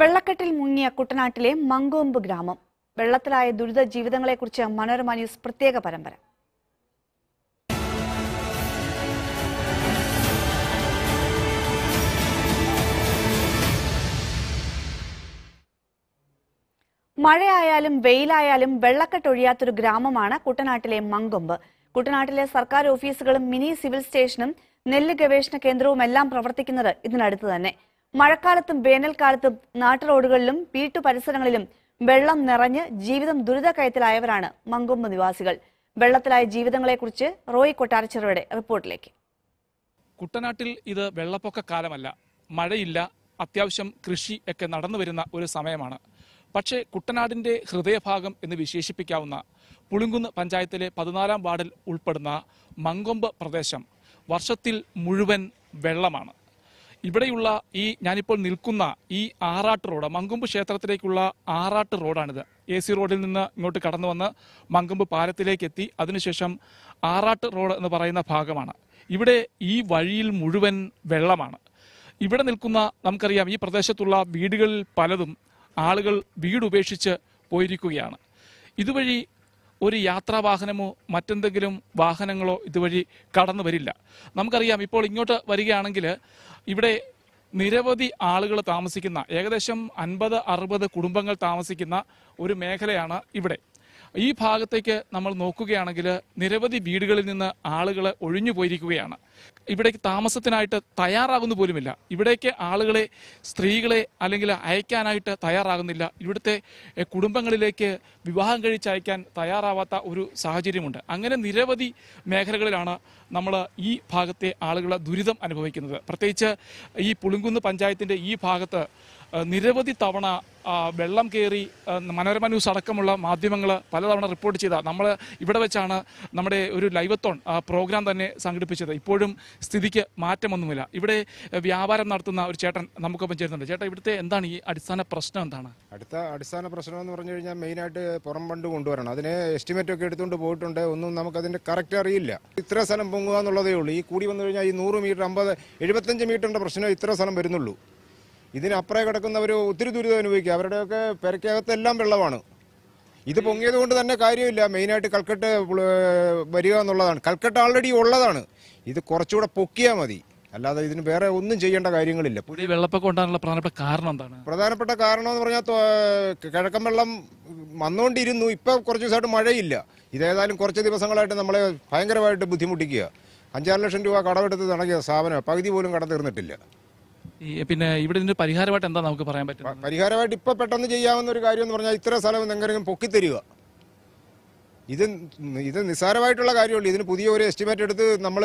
വെള്ളക്കെട്ടിൽ മുങ്ങിയ കുട്ടനാട്ടിലെ മങ്കൊമ്പ് ഗ്രാമം. വെള്ളത്തിലായ ദുരിത ജീവിതങ്ങളെക്കുറിച്ച് മനോരമ ന്യൂസ് പ്രത്യേക പരമ്പര. മഴയായാലും വെയിലായാലും വെള്ളക്കെട്ടൊഴിയാത്തൊരു ഗ്രാമമാണ് കുട്ടനാട്ടിലെ മങ്കൊമ്പ്. കുട്ടനാട്ടിലെ സർക്കാർ ഓഫീസുകളും മിനി സിവിൽ സ്റ്റേഷനും നെല്ല് ഗവേഷണ കേന്ദ്രവുമെല്ലാം പ്രവർത്തിക്കുന്നത് ഇതിനടുത്ത് തന്നെ. മഴക്കാലത്തും വേനൽക്കാലത്തും നാട്ടുറോഡുകളിലും വീട്ടുപരിസരങ്ങളിലും വെള്ളം നിറഞ്ഞ് ജീവിതം ദുരിതക്കയത്തിലായവരാണ് മങ്കൊമ്പ് നിവാസികൾ. വെള്ളത്തിലായ ജീവിതങ്ങളെക്കുറിച്ച് റോയി കൊട്ടാരച്ചിറയുടെ റിപ്പോർട്ടിലേക്ക്. കുട്ടനാട്ടിൽ ഇത് വെള്ളപ്പൊക്ക കാലമല്ല, മഴയില്ല, അത്യാവശ്യം കൃഷി ഒക്കെ നടന്നു വരുന്ന ഒരു സമയമാണ്. പക്ഷേ കുട്ടനാടിൻ്റെ ഹൃദയഭാഗം എന്ന് വിശേഷിപ്പിക്കാവുന്ന പുളിങ്കുന്ന് പഞ്ചായത്തിലെ 14-ാം വാർഡിൽ ഉൾപ്പെടുന്ന മങ്കൊമ്പ് പ്രദേശം വർഷത്തിൽ മുഴുവൻ വെള്ളമാണ്. ഇവിടെയുള്ള ഞാനിപ്പോൾ നിൽക്കുന്ന ഈ ആറാട്ട് റോഡ്, മങ്കൊമ്പ് ക്ഷേത്രത്തിലേക്കുള്ള ആറാട്ട് റോഡാണിത്. AC റോഡിൽ നിന്ന് ഇങ്ങോട്ട് കടന്നു വന്ന് മങ്കൊമ്പ് പാലത്തിലേക്ക് എത്തി അതിനുശേഷം ആറാട്ട് റോഡ് എന്ന് പറയുന്ന ഭാഗമാണ്. ഇവിടെ ഈ വഴിയിൽ മുഴുവൻ വെള്ളമാണ്. ഇവിടെ നിൽക്കുന്ന നമുക്കറിയാം ഈ പ്രദേശത്തുള്ള വീടുകളിൽ പലതും ആളുകൾ വീടുപേക്ഷിച്ച് പോയിരിക്കുകയാണ്. ഇതുവഴി ഒരു യാത്രാവാഹനമോ മറ്റെന്തെങ്കിലും വാഹനങ്ങളോ ഇതുവഴി കടന്നു വരില്ല. നമുക്കറിയാം ഇപ്പോൾ ഇങ്ങോട്ട് വരികയാണെങ്കിൽ ഇവിടെ നിരവധി ആളുകൾ താമസിക്കുന്ന, ഏകദേശം 50-60 കുടുംബങ്ങൾ താമസിക്കുന്ന ഒരു മേഖലയാണ് ഇവിടെ. ഈ ഭാഗത്തേക്ക് നമ്മൾ നോക്കുകയാണെങ്കിൽ നിരവധി വീടുകളിൽ നിന്ന് ആളുകൾ ഒഴിഞ്ഞു പോയിരിക്കുകയാണ്. ഇവിടേക്ക് താമസത്തിനായിട്ട് തയ്യാറാകുന്ന പോലുമില്ല. ഇവിടേക്ക് ആളുകളെ, സ്ത്രീകളെ അല്ലെങ്കിൽ അയക്കാനായിട്ട് തയ്യാറാകുന്നില്ല. ഇവിടുത്തെ കുടുംബങ്ങളിലേക്ക് വിവാഹം കഴിച്ചയക്കാൻ തയ്യാറാവാത്ത ഒരു സാഹചര്യമുണ്ട്. അങ്ങനെ നിരവധി മേഖലകളിലാണ് നമ്മൾ ഈ ഭാഗത്തെ ആളുകൾ ദുരിതം അനുഭവിക്കുന്നത്. പ്രത്യേകിച്ച് ഈ പുളിങ്കുന്ന് പഞ്ചായത്തിൻ്റെ ഈ ഭാഗത്ത് നിരവധി തവണ വെള്ളം കയറി മനോരമ ന്യൂസ് അടക്കമുള്ള മാധ്യമങ്ങൾ പലതവണ റിപ്പോർട്ട് ചെയ്ത, നമ്മൾ ഇവിടെ വെച്ചാണ് നമ്മുടെ ഒരു ലൈവത്തോൺ പ്രോഗ്രാം തന്നെ സംഘടിപ്പിച്ചത്. ഇപ്പോഴും സ്ഥിതിക്ക് മാറ്റമൊന്നുമില്ല. ഇവിടെ വ്യാപാരം നടത്തുന്ന ഒരു ചേട്ടൻ നമുക്കൊപ്പം ചേരുന്നുണ്ട്. ചേട്ടാ, ഇവിടുത്തെ എന്താണ് ഈ അടിസ്ഥാന പ്രശ്നം? എന്താണ് അടിസ്ഥാന പ്രശ്നം എന്ന് പറഞ്ഞു കഴിഞ്ഞാൽ മെയിനായിട്ട് പുറം ഫണ്ട് കൊണ്ടുവരണം. അതിന് എസ്റ്റിമേറ്റ് ഒക്കെ എടുത്തുകൊണ്ട് പോയിട്ടുണ്ട്. ഒന്നും നമുക്കതിൻ്റെ കറക്റ്റ് അറിയില്ല. ഇത്ര സ്ഥലം പൊങ്ങുക എന്നുള്ളതേ ഉള്ളൂ. ഈ കൂടി വന്നു കഴിഞ്ഞാൽ ഈ 100 മീറ്റർ 75 മീറ്ററിൻ്റെ പ്രശ്നം ഇത്ര സ്ഥലം വരുന്നുള്ളൂ. ഇതിനപ്പുറം കിടക്കുന്നവർ ഒത്തിരി ദുരിതം അനുഭവിക്കുക. അവരുടെയൊക്കെ പെരക്കകത്തെല്ലാം വെള്ളമാണ്. ഇത് പൊങ്ങിയത് കൊണ്ട് തന്നെ കാര്യമില്ല. മെയിനായിട്ട് കൽക്കെട്ട് വരിക എന്നുള്ളതാണ്. കൽക്കെട്ട് ആൾറെഡി ഉള്ളതാണ്. ഇത് കുറച്ചുകൂടെ പൊക്കിയാൽ മതി. അല്ലാതെ ഇതിന് വേറെ ഒന്നും ചെയ്യേണ്ട കാര്യങ്ങളില്ല. വെള്ളപ്പൊക്കം ഉണ്ടാകാനുള്ള പ്രധാനപ്പെട്ട കാരണം എന്താണ്? പ്രധാനപ്പെട്ട കാരണം എന്ന് പറഞ്ഞാൽ കിഴക്കൻ വെള്ളം വന്നുകൊണ്ടിരുന്നു. ഇപ്പം കുറച്ച് ദിവസമായിട്ട് മഴയില്ല. ഇതേതായാലും കുറച്ച് ദിവസങ്ങളായിട്ട് നമ്മളെ ഭയങ്കരമായിട്ട് ബുദ്ധിമുട്ടിക്കുക. 5-6 ലക്ഷം രൂപ കടമെടുത്ത് തുടങ്ങിയ സ്ഥാപനം പകുതി പോലും കടം തീർന്നിട്ടില്ല. പിന്നെ ഇവിടെ ഇതിന്റെ പരിഹാരമായിട്ട് എന്താ നമുക്ക് പറയാൻ പറ്റും? പരിഹാരമായിട്ട് ഇപ്പൊ പെട്ടെന്ന് ചെയ്യാവുന്ന ഒരു കാര്യം എന്ന് പറഞ്ഞാൽ ഇത്ര സ്ഥലം എങ്ങനെയും പൊക്കിത്തരിക. ഇത് നിസ്സാരമായിട്ടുള്ള കാര്യമുള്ളൂ. ഇതിന് പുതിയ ഒരു എസ്റ്റിമേറ്റ് എടുത്ത് നമ്മൾ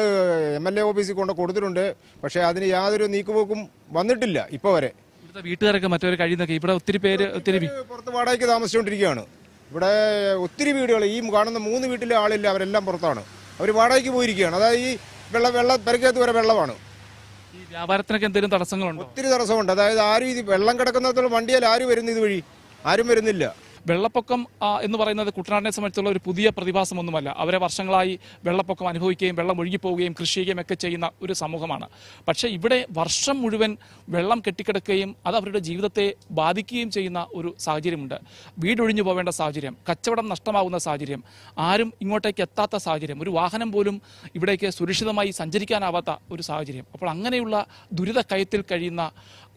MLA ഓഫീസിൽ കൊണ്ട് കൊടുത്തിട്ടുണ്ട്. പക്ഷേ അതിന് യാതൊരു നീക്കുപോക്കും വന്നിട്ടില്ല ഇപ്പോൾ വരെ. ഇവിടുത്തെ വീട്ടുകാരൊക്കെ മറ്റൊരു കഴിയുന്നൊക്കെ ഇവിടെ ഒത്തിരി പേര് പുറത്ത് വാടകയ്ക്ക് താമസിച്ചുകൊണ്ടിരിക്കുകയാണ്. ഇവിടെ ഒത്തിരി വീടുകൾ, ഈ കാണുന്ന 3 വീട്ടിലെ ആളില്ല, അവരെല്ലാം പുറത്താണ്. അവർ വാടകയ്ക്ക് പോയിരിക്കുകയാണ്. അതായത് ഈ പെരക്കകത്ത് വരെ വെള്ളമാണ്. വ്യാപാരത്തിനൊക്കെ എന്തെങ്കിലും തടസ്സങ്ങളുണ്ട്? ഒത്തിരി തടസ്സമുണ്ട്. അതായത് ആരും ഇത് വെള്ളം കിടക്കുന്നിടത്തോളം വണ്ടിയാൽ ആരും വരുന്നത് വഴി ആരും വരുന്നില്ല. വെള്ളപ്പൊക്കം എന്ന് പറയുന്നത് കുട്ടനാടിനെ സംബന്ധിച്ചുള്ള ഒരു പുതിയ പ്രതിഭാസമൊന്നുമല്ല. അവരെ വർഷങ്ങളായി വെള്ളപ്പൊക്കം അനുഭവിക്കുകയും വെള്ളം ഒഴുകിപ്പോവുകയും കൃഷി ചെയ്യുകയും ഒക്കെ ചെയ്യുന്ന ഒരു സമൂഹമാണ്. പക്ഷേ ഇവിടെ വർഷം മുഴുവൻ വെള്ളം കെട്ടിക്കിടക്കുകയും അത് അവരുടെ ജീവിതത്തെ ബാധിക്കുകയും ചെയ്യുന്ന ഒരു സാഹചര്യമുണ്ട്. വീടൊഴിഞ്ഞു പോവേണ്ട സാഹചര്യം, കച്ചവടം നഷ്ടമാകുന്ന സാഹചര്യം, ആരും ഇങ്ങോട്ടേക്ക് എത്താത്ത സാഹചര്യം, ഒരു വാഹനം പോലും ഇവിടേക്ക് സുരക്ഷിതമായി സഞ്ചരിക്കാനാവാത്ത ഒരു സാഹചര്യം. അപ്പോൾ അങ്ങനെയുള്ള ദുരിതക്കയത്തിൽ കഴിയുന്ന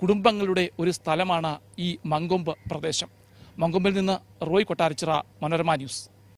കുടുംബങ്ങളുടെ ഒരു സ്ഥലമാണ് ഈ മങ്കൊമ്പ് പ്രദേശം. മങ്കൊമ്പിൽ നിന്ന് റോയ് കൊട്ടാരച്ചിറ, മനോരമ ന്യൂസ്.